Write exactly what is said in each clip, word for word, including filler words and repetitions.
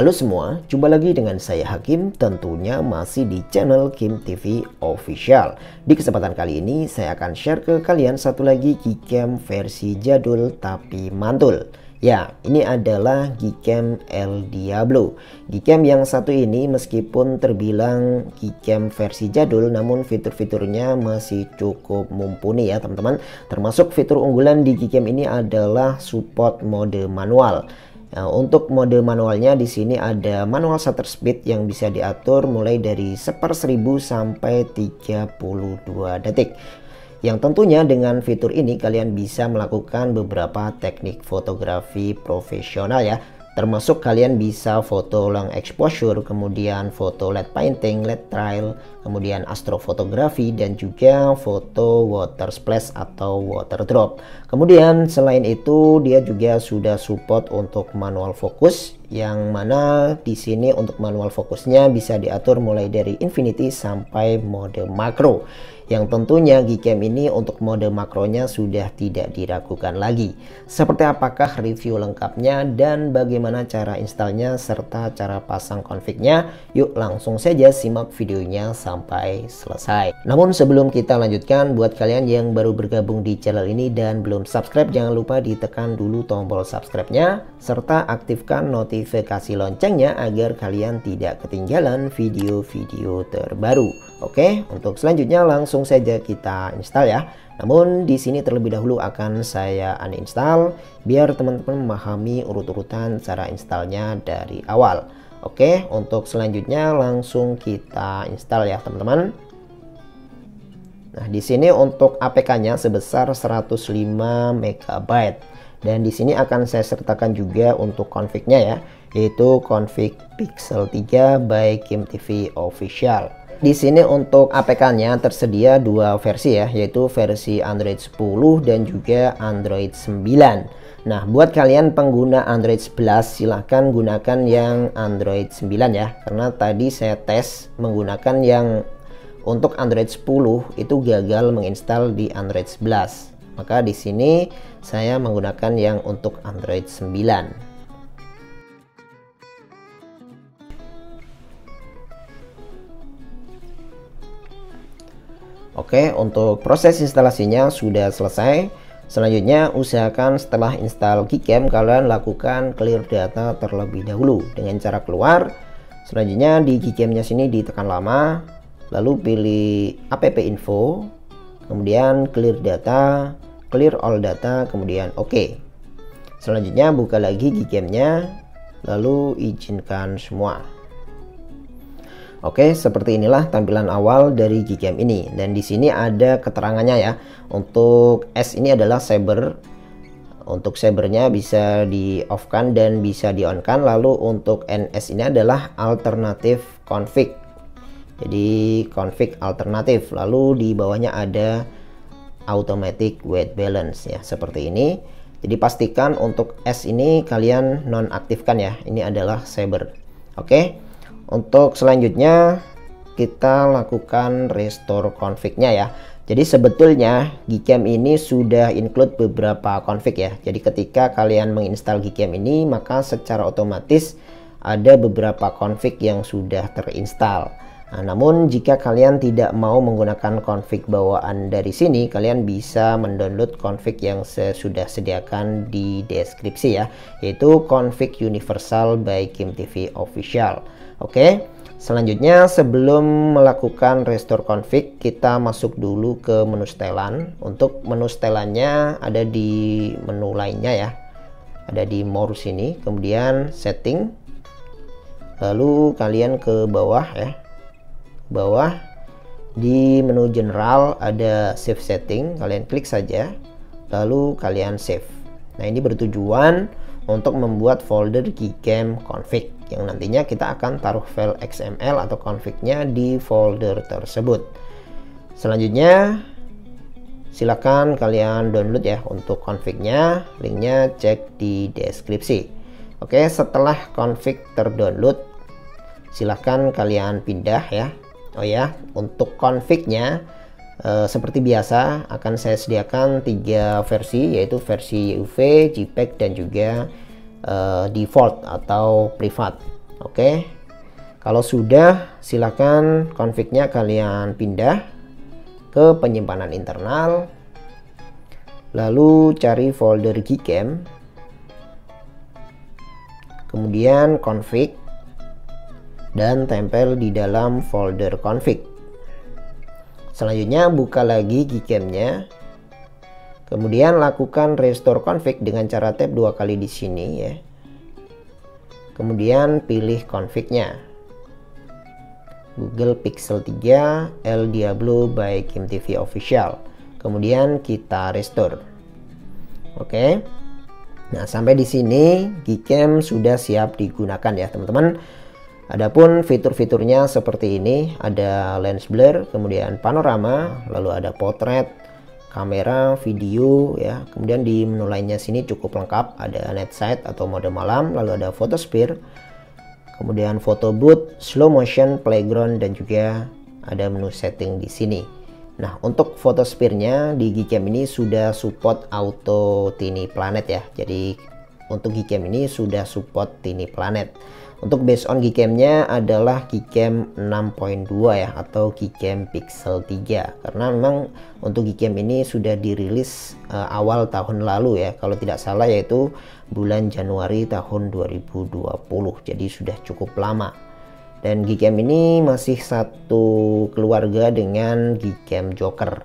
Halo semua, jumpa lagi dengan saya Hakim, tentunya masih di channel Kim T V Official. Di kesempatan kali ini saya akan share ke kalian satu lagi GCam versi jadul tapi mantul. Ya, ini adalah GCam El Diablo. GCam yang satu ini meskipun terbilang GCam versi jadul, namun fitur-fiturnya masih cukup mumpuni ya teman-teman. Termasuk fitur unggulan di GCam ini adalah support mode manual. Nah, untuk mode manualnya di sini ada manual shutter speed yang bisa diatur mulai dari satu per seribu sampai tiga puluh dua detik. Yang tentunya dengan fitur ini kalian bisa melakukan beberapa teknik fotografi profesional ya. Termasuk kalian bisa foto long exposure, kemudian foto L E D painting, L E D trail, kemudian astrofotografi, dan juga foto water splash atau water drop. Kemudian selain itu dia juga sudah support untuk manual focus, yang mana di sini untuk manual fokusnya bisa diatur mulai dari infinity sampai mode makro. Yang tentunya GCam ini untuk mode makronya sudah tidak diragukan lagi. Seperti apakah review lengkapnya dan bagaimana cara installnya serta cara pasang config-nya? Yuk langsung saja simak videonya sampai selesai. Namun sebelum kita lanjutkan, buat kalian yang baru bergabung di channel ini dan belum subscribe, jangan lupa ditekan dulu tombol subscribe-nya serta aktifkan notifikasi loncengnya agar kalian tidak ketinggalan video-video terbaru. Oke, untuk selanjutnya langsung saja kita install ya. Namun di sini terlebih dahulu akan saya uninstall biar teman-teman memahami urut-urutan cara installnya dari awal. Oke, untuk selanjutnya langsung kita install ya teman-teman. Nah, di sini untuk A P K-nya sebesar seratus lima megabyte dan di sini akan saya sertakan juga untuk config-nya ya, yaitu config Pixel tiga by Kim T V Official. Di sini untuk A P K-nya tersedia dua versi ya, yaitu versi Android sepuluh dan juga Android sembilan. Nah, buat kalian pengguna Android sebelas silahkan gunakan yang Android sembilan ya, karena tadi saya tes menggunakan yang untuk Android sepuluh itu gagal menginstal di Android sebelas. Maka di sini saya menggunakan yang untuk Android sembilan. Oke, untuk proses instalasinya sudah selesai. Selanjutnya usahakan setelah install GCam kalian lakukan clear data terlebih dahulu dengan cara keluar. Selanjutnya di GCam-nya sini ditekan lama, lalu pilih app info, kemudian clear data, clear all data, kemudian oke. Selanjutnya buka lagi GCam-nya, lalu izinkan semua. Oke, seperti inilah tampilan awal dari GCam ini, dan di sini ada keterangannya ya. Untuk S ini adalah saber, untuk sabernya bisa di off kan dan bisa di on kan. Lalu untuk N S ini adalah alternatif config, jadi config alternatif. Lalu di bawahnya ada automatic white balance ya, seperti ini. Jadi pastikan untuk S ini kalian nonaktifkan ya, ini adalah saber. Oke. Untuk selanjutnya kita lakukan restore config-nya ya. Jadi sebetulnya GCam ini sudah include beberapa config ya. Jadi ketika kalian menginstal GCam ini maka secara otomatis ada beberapa config yang sudah terinstall. Nah, namun jika kalian tidak mau menggunakan config bawaan dari sini, kalian bisa mendownload config yang sudah sediakan di deskripsi ya, yaitu config universal by Kim T V Official. Oke, selanjutnya sebelum melakukan restore config, kita masuk dulu ke menu setelan. Untuk menu setelannya ada di menu lainnya ya, ada di more sini, kemudian setting, lalu kalian ke bawah ya. Bawah di menu general ada save setting, kalian klik saja lalu kalian save. Nah, ini bertujuan untuk membuat folder GCam config yang nantinya kita akan taruh file X M L atau config-nya di folder tersebut. Selanjutnya silakan kalian download ya untuk config-nya, linknya cek di deskripsi. Oke, setelah config terdownload silahkan kalian pindah ya. Oh ya, untuk config-nya e, seperti biasa akan saya sediakan tiga versi, yaitu versi Y U V, JPEG, dan juga e, default atau privat. Oke, kalau sudah silakan config-nya kalian pindah ke penyimpanan internal, lalu cari folder GCam, kemudian config dan tempel di dalam folder config. Selanjutnya buka lagi GCam-nya, kemudian lakukan restore config dengan cara tap dua kali di sini ya. Kemudian pilih config-nya, Google Pixel three El Diablo by Kim T V Official. Kemudian kita restore. Oke. Nah, sampai di sini GCam sudah siap digunakan ya, teman-teman. Adapun fitur-fiturnya seperti ini, ada lens blur, kemudian panorama, lalu ada potret, kamera, video ya. Kemudian di menu lainnya sini cukup lengkap, ada night sight atau mode malam, lalu ada photo sphere, kemudian photo booth, slow motion, playground, dan juga ada menu setting di sini. Nah, untuk photo sphere-nya di GCam ini sudah support auto Tiny Planet ya. Jadi untuk GCam ini sudah support Tiny Planet. Untuk based on GCam-nya adalah GCam enam titik dua ya, atau GCam Pixel three, karena memang untuk GCam ini sudah dirilis uh, awal tahun lalu ya, kalau tidak salah yaitu bulan Januari tahun dua ribu dua puluh, jadi sudah cukup lama. Dan GCam ini masih satu keluarga dengan GCam Joker,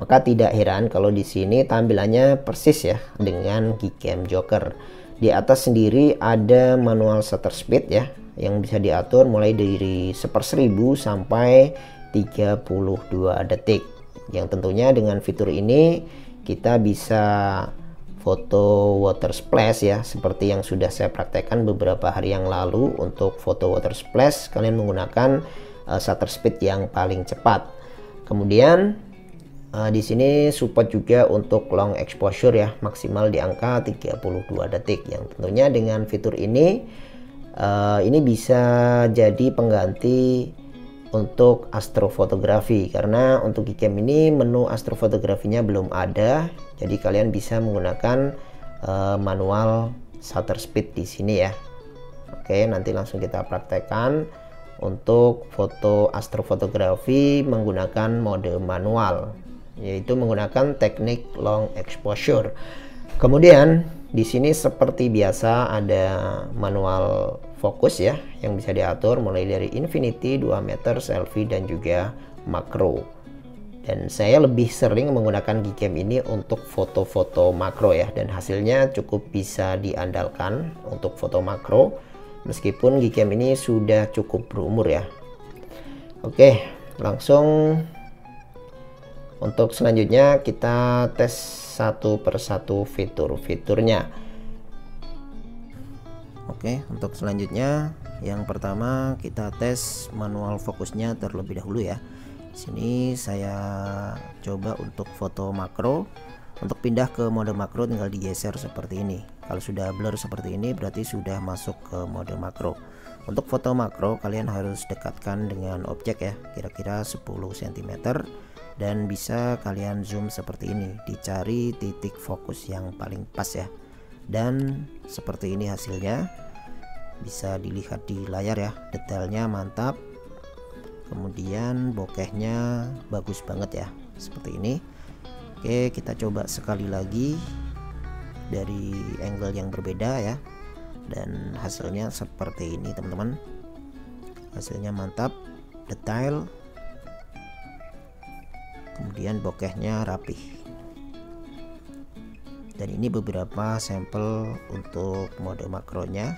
maka tidak heran kalau di sini tampilannya persis ya dengan GCam Joker. Di atas sendiri ada manual shutter speed ya, yang bisa diatur mulai dari seribu per seribu sampai tiga puluh dua detik. Yang tentunya dengan fitur ini kita bisa foto water splash ya, seperti yang sudah saya praktekkan beberapa hari yang lalu. Untuk foto water splash kalian menggunakan uh, shutter speed yang paling cepat. Kemudian Uh, di sini support juga untuk long exposure ya, maksimal di angka tiga puluh dua detik. Yang tentunya dengan fitur ini uh, ini bisa jadi pengganti untuk astrofotografi, karena untuk GCam ini menu astrofotografinya belum ada, jadi kalian bisa menggunakan uh, manual shutter speed di sini ya. Oke, nanti langsung kita praktekkan untuk foto astrofotografi menggunakan mode manual, yaitu menggunakan teknik long exposure. Kemudian di sini seperti biasa ada manual fokus ya, yang bisa diatur mulai dari infinity, dua meter, selfie, dan juga makro. Dan saya lebih sering menggunakan GCam ini untuk foto-foto makro ya, dan hasilnya cukup bisa diandalkan untuk foto makro meskipun GCam ini sudah cukup berumur ya. Oke, langsung untuk selanjutnya kita tes satu persatu fitur-fiturnya. Oke, untuk selanjutnya yang pertama kita tes manual fokusnya terlebih dahulu ya. Sini saya coba untuk foto makro. Untuk pindah ke mode makro tinggal digeser seperti ini. Kalau sudah blur seperti ini berarti sudah masuk ke mode makro. Untuk foto makro kalian harus dekatkan dengan objek ya, kira-kira sepuluh sentimeter. Dan bisa kalian zoom seperti ini, dicari titik fokus yang paling pas ya. Dan seperti ini hasilnya, bisa dilihat di layar ya, detailnya mantap, kemudian bokehnya bagus banget ya, seperti ini. Oke, kita coba sekali lagi dari angle yang berbeda ya, dan hasilnya seperti ini teman-teman. Hasilnya mantap, detail, kemudian bokehnya rapih. Dan ini beberapa sampel untuk mode makronya.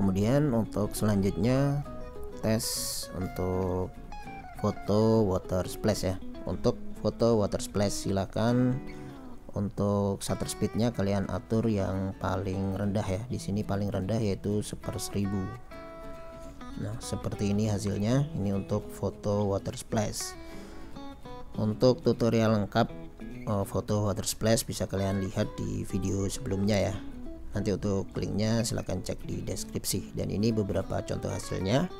Kemudian untuk selanjutnya tes untuk foto water splash ya. Untuk foto water splash silakan untuk shutter speednya kalian atur yang paling rendah ya, di sini paling rendah yaitu seribu per seribu. Nah, seperti ini hasilnya, ini untuk foto water splash. Untuk tutorial lengkap foto water splash bisa kalian lihat di video sebelumnya ya. Nanti untuk linknya silahkan cek di deskripsi. Dan ini beberapa contoh hasilnya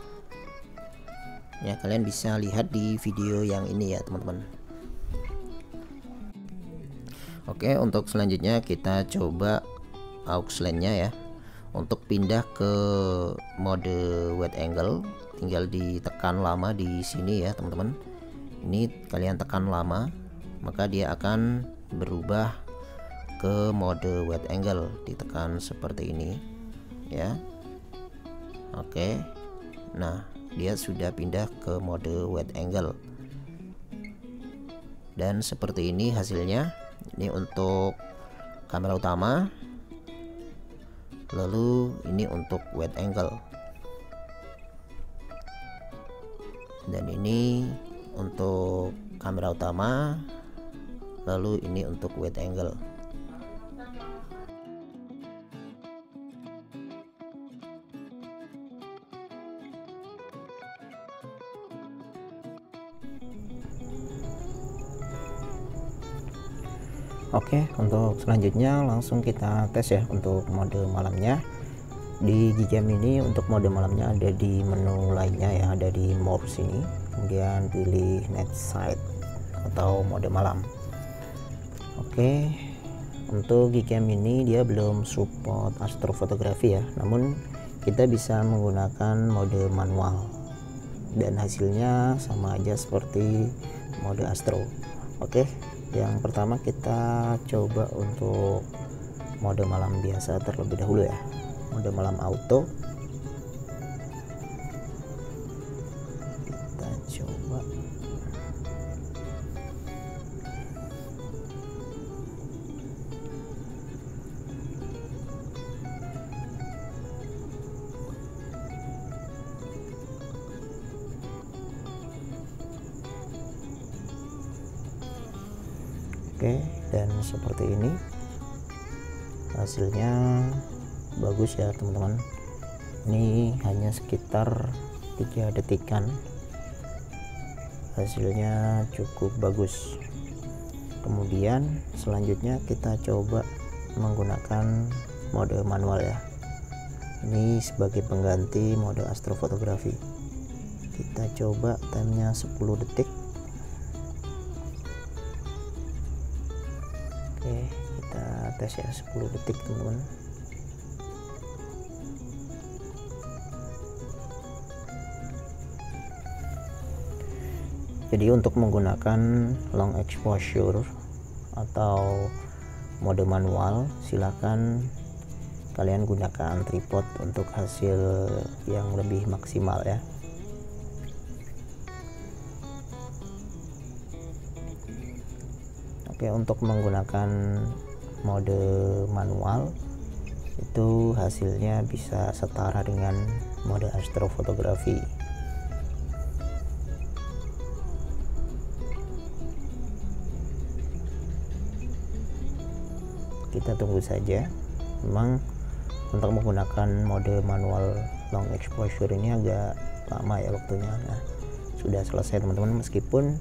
ya, kalian bisa lihat di video yang ini ya teman-teman. Oke, untuk selanjutnya kita coba aux lane-nya ya. Untuk pindah ke mode wide angle tinggal ditekan lama di sini ya teman-teman. Ini kalian tekan lama maka dia akan berubah ke mode wide angle, ditekan seperti ini ya. Oke, nah dia sudah pindah ke mode wide angle dan seperti ini hasilnya. Ini untuk kamera utama, lalu ini untuk wide angle, dan ini untuk kamera utama, lalu ini untuk wide angle. Oke, untuk selanjutnya langsung kita tes ya untuk mode malamnya. Di GCam ini untuk mode malamnya ada di menu lainnya ya, ada di more sini, kemudian pilih night sight atau mode malam. Oke, untuk GCam ini dia belum support astrofotografi ya, namun kita bisa menggunakan mode manual dan hasilnya sama aja seperti mode astro. Oke, yang pertama kita coba untuk mode malam biasa terlebih dahulu ya, mode malam auto. Kita coba oke, dan seperti ini hasilnya bagus ya teman-teman. Ini hanya sekitar tiga detikan, hasilnya cukup bagus. Kemudian selanjutnya kita coba menggunakan mode manual ya, ini sebagai pengganti mode astrofotografi. Kita coba timenya sepuluh detik. Oke, kita tes ya sepuluh detik teman-teman. Jadi untuk menggunakan long exposure atau mode manual silahkan kalian gunakan tripod untuk hasil yang lebih maksimal ya. Oke, untuk menggunakan mode manual itu hasilnya bisa setara dengan mode astrofotografi. Kita tunggu saja. Memang untuk menggunakan mode manual long exposure ini agak lama ya waktunya. Nah, sudah selesai teman-teman, meskipun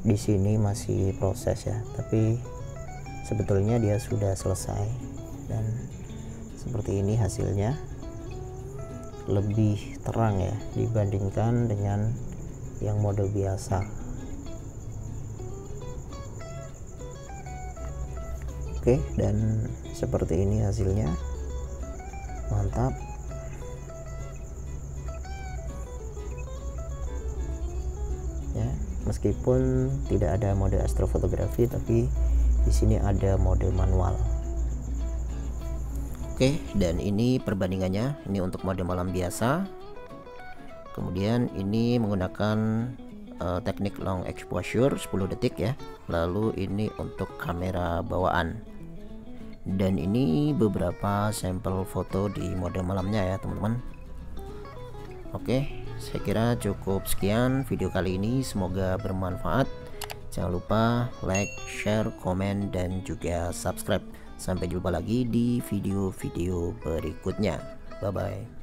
di sini masih proses ya, tapi sebetulnya dia sudah selesai dan seperti ini hasilnya, lebih terang ya dibandingkan dengan yang mode biasa. Oke, dan seperti ini hasilnya, mantap. Meskipun tidak ada mode astrofotografi, tapi di sini ada mode manual. Oke, dan ini perbandingannya. Ini untuk mode malam biasa. Kemudian ini menggunakan uh, teknik long exposure sepuluh detik ya. Lalu ini untuk kamera bawaan. Dan ini beberapa sampel foto di mode malamnya ya teman-teman. Oke, saya kira cukup sekian video kali ini, semoga bermanfaat. Jangan lupa like, share, komen, dan juga subscribe. Sampai jumpa lagi di video-video berikutnya. Bye bye.